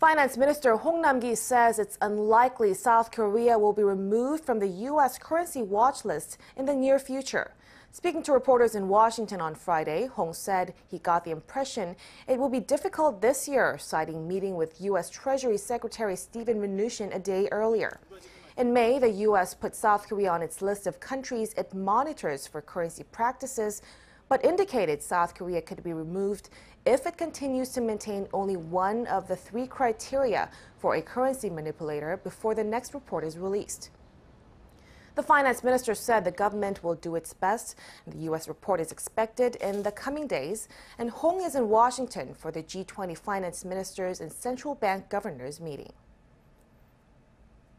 Finance Minister Hong Nam-ki says it's unlikely South Korea will be removed from the U.S. currency watch list in the near future. Speaking to reporters in Washington on Friday, Hong said he got the impression it will be difficult this year, citing meeting with U.S. Treasury Secretary Steven Mnuchin a day earlier. In May, the U.S. put South Korea on its list of countries it monitors for currency practices, but indicated South Korea could be removed if it continues to maintain only one of the three criteria for a currency manipulator before the next report is released. The finance minister said the government will do its best. The U.S. report is expected in the coming days, and Hong is in Washington for the G20 finance ministers and central bank governors meeting.